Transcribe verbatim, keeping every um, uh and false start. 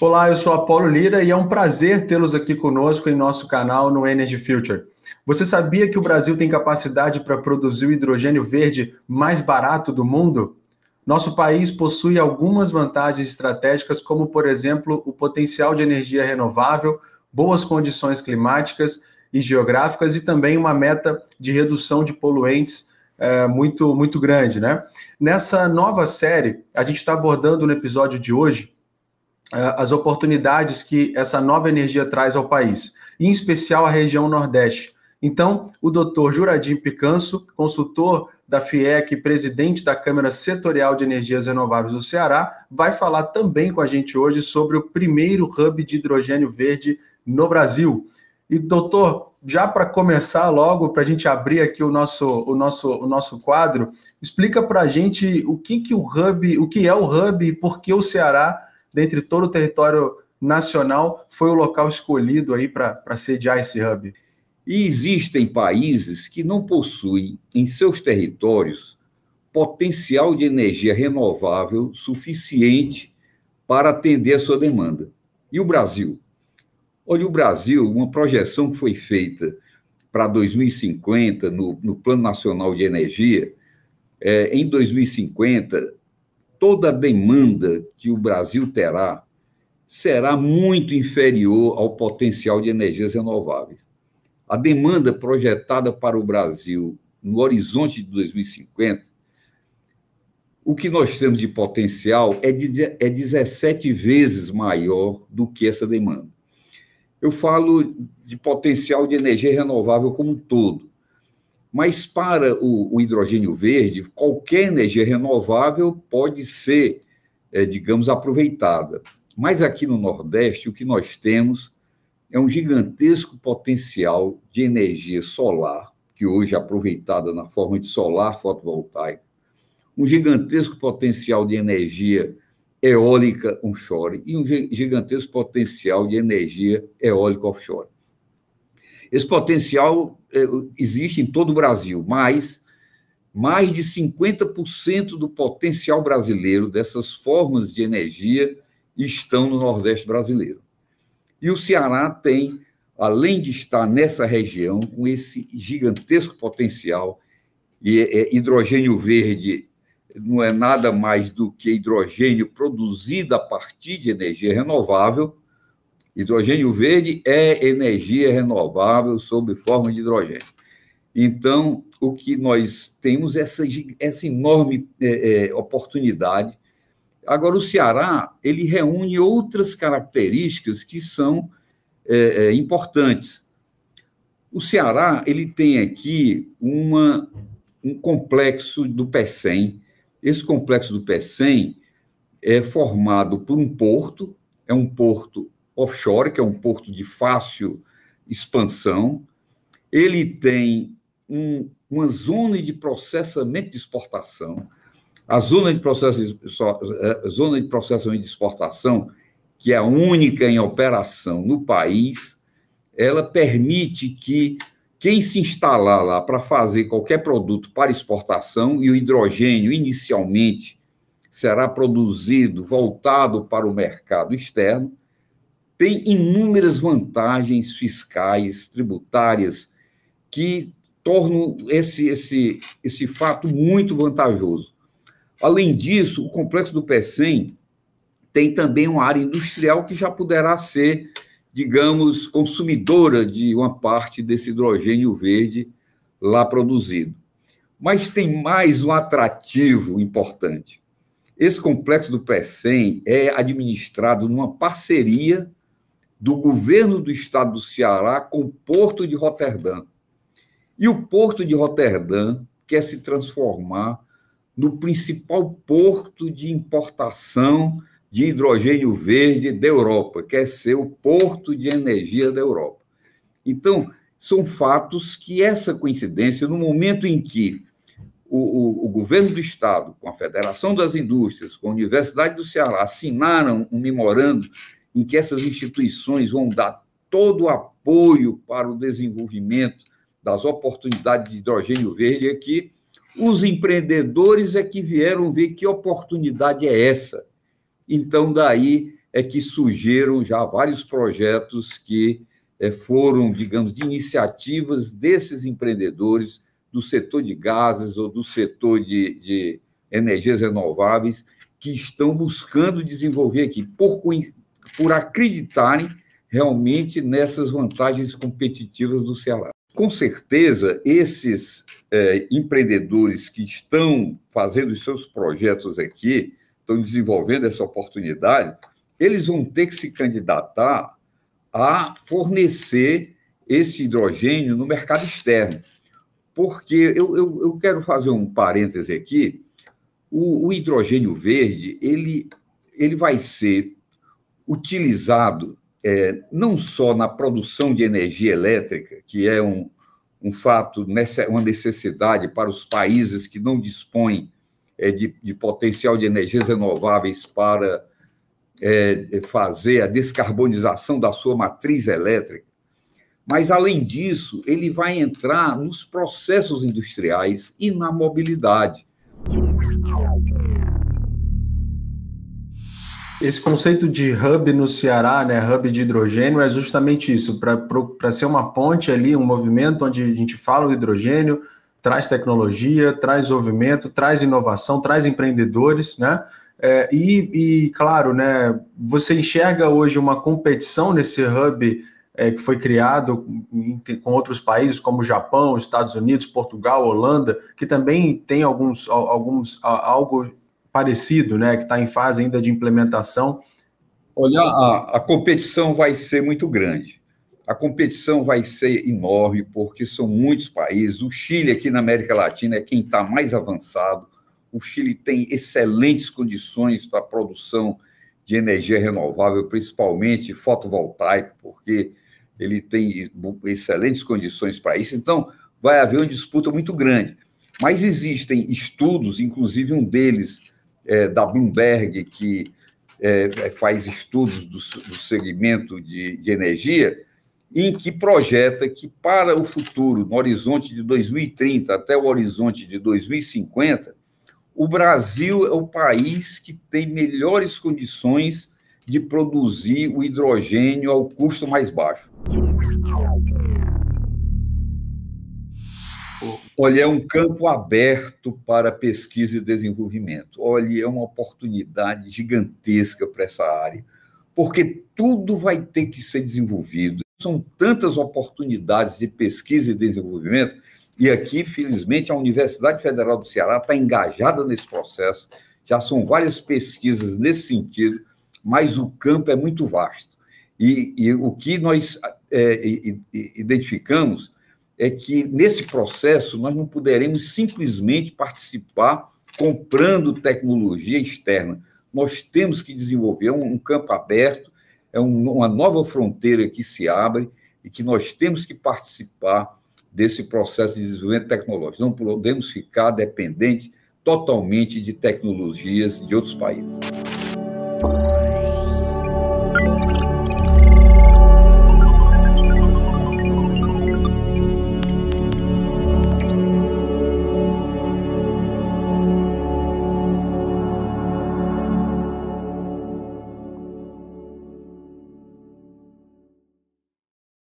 Olá, eu sou Apolo Lira e é um prazer tê-los aqui conosco em nosso canal no Energy Future. Você sabia que o Brasil tem capacidade para produzir o hidrogênio verde mais barato do mundo? Nosso país possui algumas vantagens estratégicas, como, por exemplo, o potencial de energia renovável, boas condições climáticas e geográficas e também uma meta de redução de poluentes é, muito, muito grande, né? Nessa nova série, a gente está abordando no episódio de hoje é, as oportunidades que essa nova energia traz ao país, em especial a região Nordeste. Então, o doutor Jurandir Picanço, consultor da FIEC e presidente da Câmara Setorial de Energias Renováveis do Ceará, vai falar também com a gente hoje sobre o primeiro hub de hidrogênio verde no Brasil. E, doutor, já para começar logo, para a gente abrir aqui o nosso, o nosso, o nosso quadro, explica para a gente o que, que o hub, o que é o hub e por que o Ceará, dentre todo o território nacional, foi o local escolhido aí para sediar esse hub. E existem países que não possuem em seus territórios potencial de energia renovável suficiente para atender a sua demanda. E o Brasil? Olha, o Brasil, uma projeção que foi feita para dois mil e cinquenta, no, no Plano Nacional de Energia, é, em dois mil e cinquenta, toda a demanda que o Brasil terá será muito inferior ao potencial de energias renováveis. A demanda projetada para o Brasil no horizonte de dois mil e cinquenta, o que nós temos de potencial é, de, é dezessete vezes maior do que essa demanda. Eu falo de potencial de energia renovável como um todo, mas para o, o hidrogênio verde, qualquer energia renovável pode ser, é, digamos, aproveitada. Mas aqui no Nordeste, o que nós temos é um gigantesco potencial de energia solar, que hoje é aproveitada na forma de solar fotovoltaico, um gigantesco potencial de energia eólica onshore e um gigantesco potencial de energia eólica offshore. Esse potencial existe em todo o Brasil, mas mais de cinquenta por cento do potencial brasileiro dessas formas de energia estão no Nordeste brasileiro. E o Ceará tem, além de estar nessa região, com esse gigantesco potencial, e é, hidrogênio verde não é nada mais do que hidrogênio produzido a partir de energia renovável. Hidrogênio verde é energia renovável sob forma de hidrogênio. Então, o que nós temos é essa, essa enorme é, é, oportunidade. Agora, o Ceará, ele reúne outras características que são é, é, importantes. O Ceará, ele tem aqui uma, um complexo do Pecém. Esse complexo do Pecém é formado por um porto, é um porto offshore, que é um porto de fácil expansão. Ele tem um, uma zona de processamento de exportação. A zona de, processo, a zona de processamento de exportação, que é a única em operação no país, ela permite que quem se instalar lá para fazer qualquer produto para exportação, e o hidrogênio inicialmente será produzido, voltado para o mercado externo, tem inúmeras vantagens fiscais, tributárias, que tornam esse, esse, esse fato muito vantajoso. Além disso, o complexo do Pecém tem também uma área industrial que já poderá ser, digamos, consumidora de uma parte desse hidrogênio verde lá produzido. Mas tem mais um atrativo importante. Esse complexo do Pecém é administrado numa parceria do governo do estado do Ceará com o porto de Roterdã. E o porto de Roterdã quer se transformar no principal porto de importação de hidrogênio verde da Europa, quer ser o porto de energia da Europa. Então, são fatos que essa coincidência, no momento em que o, o, o governo do Estado, com a Federação das Indústrias, com a Universidade do Ceará, assinaram um memorando em que essas instituições vão dar todo o apoio para o desenvolvimento das oportunidades de hidrogênio verde aqui, os empreendedores é que vieram ver que oportunidade é essa. Então, daí é que surgiram já vários projetos que foram, digamos, de iniciativas desses empreendedores do setor de gases ou do setor de, de energias renováveis que estão buscando desenvolver aqui, por, por acreditarem realmente nessas vantagens competitivas do Ceará. Com certeza, esses é, empreendedores que estão fazendo os seus projetos aqui, estão desenvolvendo essa oportunidade, eles vão ter que se candidatar a fornecer esse hidrogênio no mercado externo. Porque eu, eu, eu quero fazer um parêntese aqui, o, o hidrogênio verde ele, ele vai ser utilizado é, não só na produção de energia elétrica, que é um, um fato, uma necessidade para os países que não dispõem é, de, de potencial de energias renováveis para É, fazer a descarbonização da sua matriz elétrica, mas, além disso, ele vai entrar nos processos industriais e na mobilidade. Esse conceito de hub no Ceará, né, hub de hidrogênio, é justamente isso, para ser uma ponte ali, um movimento onde a gente fala do hidrogênio, traz tecnologia, traz movimento, traz inovação, traz empreendedores, né? É, e, e, claro, né, você enxerga hoje uma competição nesse hub é, que foi criado com outros países como Japão, Estados Unidos, Portugal, Holanda, que também tem alguns, alguns, algo parecido, né, que está em fase ainda de implementação? Olha, a, a competição vai ser muito grande. A competição vai ser enorme, porque são muitos países. O Chile, aqui na América Latina, é quem está mais avançado. O Chile tem excelentes condições para a produção de energia renovável, principalmente fotovoltaico, porque ele tem excelentes condições para isso. Então, vai haver uma disputa muito grande. Mas existem estudos, inclusive um deles é, da Bloomberg, que é, faz estudos do, do segmento de, de energia, em que projeta que, para o futuro, no horizonte de dois mil e trinta até o horizonte de dois mil e cinquenta, o Brasil é o país que tem melhores condições de produzir o hidrogênio ao custo mais baixo. Olha, é um campo aberto para pesquisa e desenvolvimento. Olha, é uma oportunidade gigantesca para essa área, porque tudo vai ter que ser desenvolvido. São tantas oportunidades de pesquisa e desenvolvimento. E aqui, felizmente, a Universidade Federal do Ceará está engajada nesse processo, já são várias pesquisas nesse sentido, mas o campo é muito vasto. E, e o que nós é, identificamos é que, nesse processo, nós não poderemos simplesmente participar comprando tecnologia externa. Nós temos que desenvolver um, um campo aberto, é um, uma nova fronteira que se abre e que nós temos que participar desse processo de desenvolvimento tecnológico. Não podemos ficar dependentes totalmente de tecnologias de outros países.